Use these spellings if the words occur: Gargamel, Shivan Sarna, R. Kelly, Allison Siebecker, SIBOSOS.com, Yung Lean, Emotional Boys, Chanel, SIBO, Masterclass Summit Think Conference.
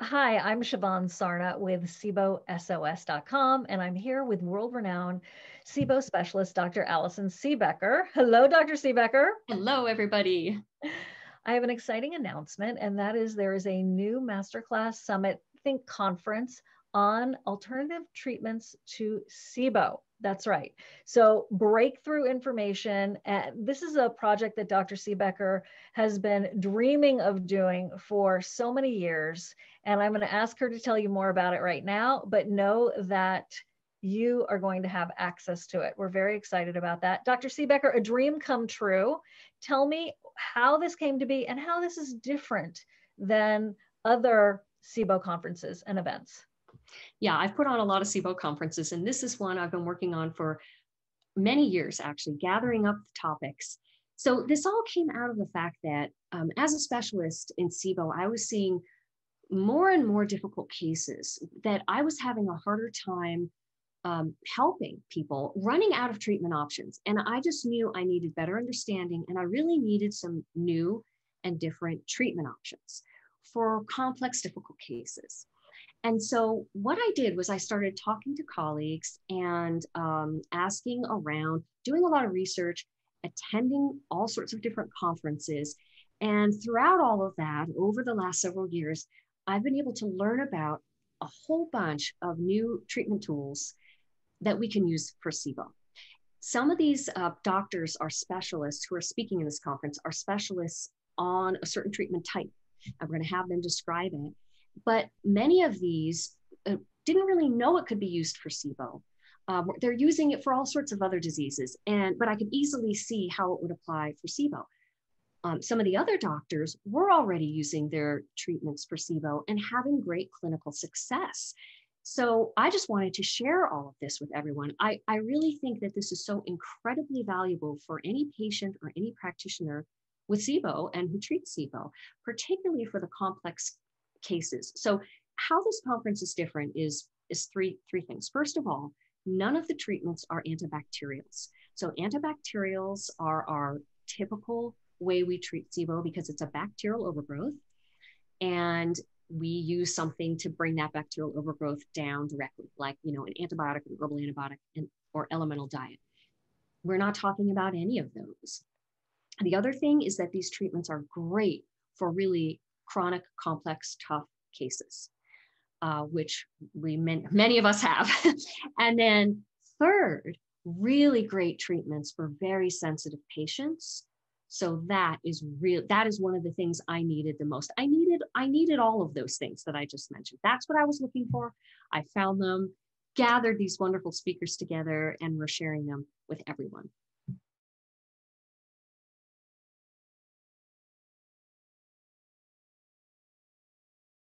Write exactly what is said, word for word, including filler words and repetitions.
Hi, I'm Shivan Sarna with S I B O S O S dot com, and I'm here with world-renowned S I B O specialist, Doctor Allison Siebecker. Hello, Doctor Siebecker. Hello, everybody. I have an exciting announcement, and that is there is a new Masterclass Summit Think Conference on alternative treatments to S I B O. That's right. So breakthrough information. And this is a project that Doctor Siebecker has been dreaming of doing for so many years. And I'm going to ask her to tell you more about it right now, but know that you are going to have access to it. We're very excited about that. Doctor Siebecker, a dream come true. Tell me how this came to be and how this is different than other S I B O conferences and events. Yeah, I've put on a lot of S I B O conferences, and this is one I've been working on for many years, actually, gathering up the topics. So this all came out of the fact that um, as a specialist in S I B O, I was seeing more and more difficult cases that I was having a harder time um, helping people, running out of treatment options. And I just knew I needed better understanding, and I really needed some new and different treatment options for complex, difficult cases. And so what I did was I started talking to colleagues and um, asking around, doing a lot of research, attending all sorts of different conferences. And throughout all of that, over the last several years, I've been able to learn about a whole bunch of new treatment tools that we can use for S I B O. Some of these uh, doctors are specialists who are speaking in this conference, are specialists on a certain treatment type. I'm going to have them describe it. But many of these uh, didn't really know it could be used for S I B O. Um, they're using it for all sorts of other diseases, and but I could easily see how it would apply for S I B O. Um, some of the other doctors were already using their treatments for S I B O and having great clinical success. So I just wanted to share all of this with everyone. I, I really think that this is so incredibly valuable for any patient or any practitioner with S I B O and who treats S I B O, particularly for the complex cases. So how this conference is different is, is three, three things. First of all, none of the treatments are antibacterials. So antibacterials are our typical way we treat S I B O because it's a bacterial overgrowth, and we use something to bring that bacterial overgrowth down directly, like, you know, an antibiotic, an herbal antibiotic, and, or elemental diet. We're not talking about any of those. And the other thing is that these treatments are great for really chronic, complex, tough cases, uh, which we many, many of us have. And then third, really great treatments for very sensitive patients. So that is real. That is one of the things I needed the most. I needed, I needed all of those things that I just mentioned. That's what I was looking for. I found them, gathered these wonderful speakers together, and we're sharing them with everyone.